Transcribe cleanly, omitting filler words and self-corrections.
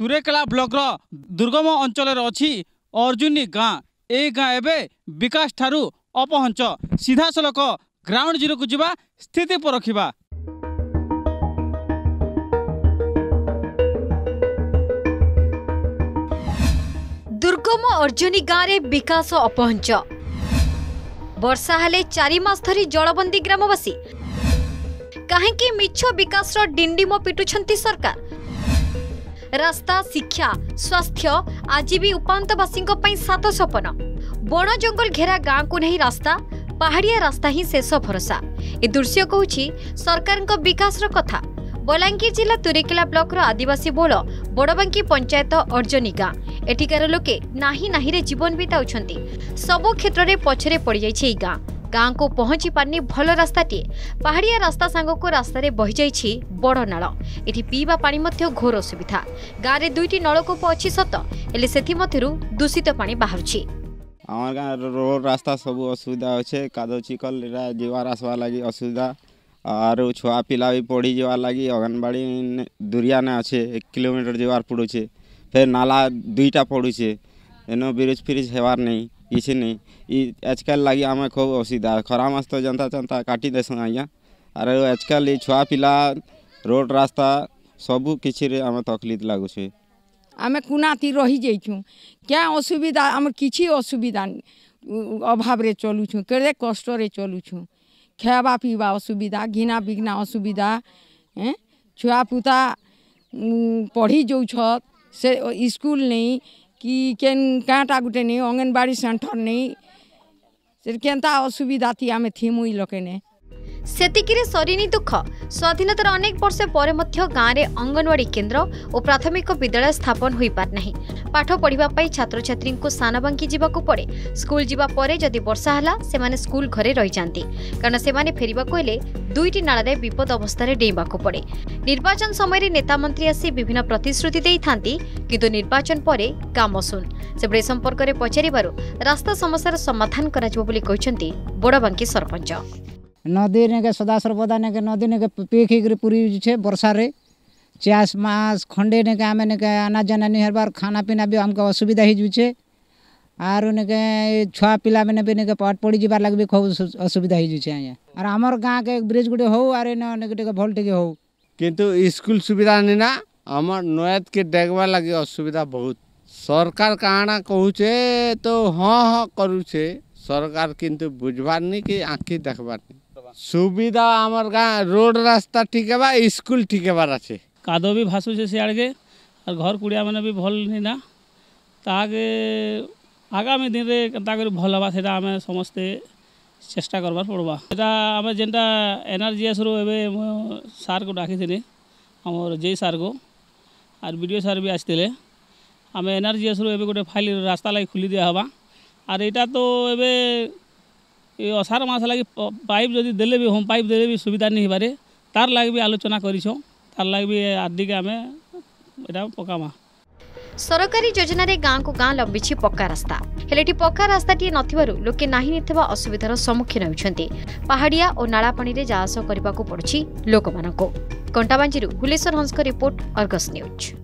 तुरेकेला block रो दुर्गम अंचल अच्छी अर्जुनी गाँ। ए गाँ एवं विकास ठारू अपहंच। सीधा सलख ग्राउंड जीरो को जीवा स्थिति पर रखा। दुर्गम अर्जुनी गाँव रे विकास अपहंच। वर्षा हेले 4 मास धरी जलबंदी ग्रामवासी। कहीं मिछ विकास डिंडिम पिटुछंती सरकार। रास्ता, शिक्षा, स्वास्थ्य आज भी उपांतवासी सात सपन। बण जंगल घेरा गाँव को नहीं रास्ता, पहाड़िया रास्ता ही शेष भरोसा। ए दृश्य कहूँ सरकार को विकास कथा। बलांगीर जिला तुरेकेला ब्लॉक आदिवासी बोल बड़बांकी पंचायत अर्जुनी गाँव। एठिकार लोके नाही रे जीवन बिताऊ, सबो क्षेत्र में पछरे पड़ जाई। गाँव को पहुंची पारनी भल रास्ताटी। पहाड़िया रास्ता सांग को रास्तार बही जाइए बड़ नाल। ये पीवा पानी घोर असुविधा। गाँव में 2टी नलकूप अच्छी सत, हेले सेथि मध्यरु दूषित पानी बाहरुछि। आम गाँव रोड रास्ता सब असुविधा अच्छे। कादो चिकल जीवार आसवार लगी असुविधा। आरो छुआ पिला भी पढ़ी जवार लगी अंगनबाड़ी दूरिया ना अच्छे। 1 किलोमीटर जवार पड़ूचे। फिर नाला 2टा पड़ूचे। एनो ब्रिज फ्रिज हेवार नहीं, किसी नहीं। आजकल लगी आम खूब असुविधा। खरा मास तो जनता जनता काटी देसन आज्ञा। आरो आजकल ये छुआ पिला रोड रास्ता सबू किसी रे आम तकलीफ लगुचे। आम कुनाती रही जाइछू। क्या असुविधा आम किसी असुविधा अभाव रे चलुछू। केड़े कष्ट रे चलुछू। खावा पीवा असुविधा, घिना बिघना असुविधा। छुआ पुता पढ़ी जो छत से स्कूल नहीं कि केन काँटा गुटे नहीं, अंगनबाड़ी सेंटर नहीं। से केनता असुविधा थी आम थीमुई लोकने। सेतिकिरे सरीनी दुख। स्वाधीनतार अनेक वर्ष पर गाँव में अंगनवाड़ी केन्द्र और प्राथमिक विद्यालय स्थापन हो पार नहीं। पाठ पढ़ाई छात्र छात्री को सानबांकी जावाक पड़े। स्कूल जावापर जदि वर्षा है से स्कूल घरे रही जाती, कारण से फेरवाक हेले 2टी नाला विपद अवस्था डेइवाक पड़े। निर्वाचन समय नेता मंत्री आसी विभिन्न प्रतिश्रुति दे था, किंतु निर्वाचन पर काम शून्य। से बड़े संपर्क में पचार रास्ता समस्या समाधान होती बड़बांकी सरपंच। नदी ने सदा सर्वदा ने नदी ने पेक होकर पूरी छे। वर्षा रे 4 मास खंडे ने आम ने आना जाना नहीं हर, खाना पीना भी हमको असुविधा हो जाए। आर ने छुआ पिला मैंने भी ने पाठ पढ़ी जबार लगे भी खूब असुविधा हो जाए। आर आमर गाँव के ब्रिज गोटे हो आर टे भल टे हो, किंतु स्कूल सुविधा नहीं ना। आमर नोयत के देखबार लगे असुविधा बहुत। सरकार कहना कहूचे तो हाँ हाँ करूचे सरकार, किंतु बुझबार नहीं कि आँखि देखबार नहीं। सुविधा आमर गाँव रोड रास्ता ठीक है, स्कूल ठीक है। अच्छे कादो भी भाषु से आड़ के और घर कुड़िया मैंने भी भल नहीं ना। ताके आगामी दिन रे के भल हवा से आम समस्ते चेष्टा करवार पड़वा। आम जेनटा NRGS रु सार को डाकी आम जे सार को आर BDO सार भी आसते। आम NRGS रु गोटे फाइल रास्ता लगे खुली दिया हवा। आर यहाँ तो ए असार मस लगे पाइप जदि देले भी होम पाइप देले भी सुविधा नहीं हो पारे। तार लगे भी आलोचना करिछो। तार लगे भी आदि के आमे एटा पकामा। सरकारी योजना रे गाँव को गाँव लंबीछि पक्का रास्ता। हेलेठी पक्का रास्ता टी नथिबारु लोके नाही निथवा असुविधार सम्मुखीन होउछन्ते। पहाड़िया और नाला पानी रे जावास करबाकू पड़छि लोकमानको। कंटाबांजीरु हुलेश्वर हंसको रिपोर्ट, अर्गस न्यूज।